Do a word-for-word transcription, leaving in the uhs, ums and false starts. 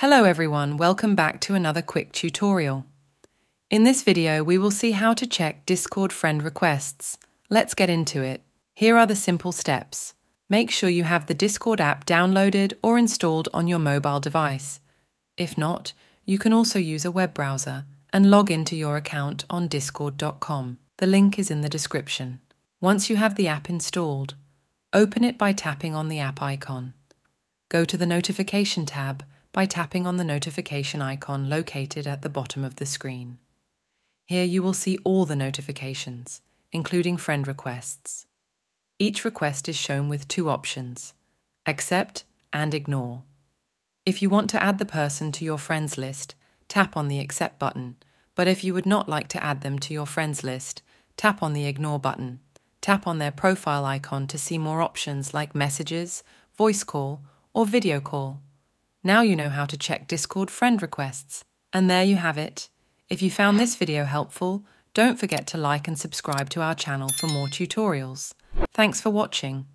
Hello everyone, welcome back to another quick tutorial. In this video we will see how to check Discord friend requests. Let's get into it. Here are the simple steps. Make sure you have the Discord app downloaded or installed on your mobile device. If not, you can also use a web browser and log into your account on discord dot com. The link is in the description. Once you have the app installed, open it by tapping on the app icon. Go to the notification tab by tapping on the notification icon located at the bottom of the screen. Here you will see all the notifications, including friend requests. Each request is shown with two options, accept and ignore. If you want to add the person to your friends list, tap on the accept button, but if you would not like to add them to your friends list, tap on the ignore button. Tap on their profile icon to see more options like messages, voice call, or video call. Now you know how to check Discord friend requests. And there you have it. If you found this video helpful, don't forget to like and subscribe to our channel for more tutorials. Thanks for watching.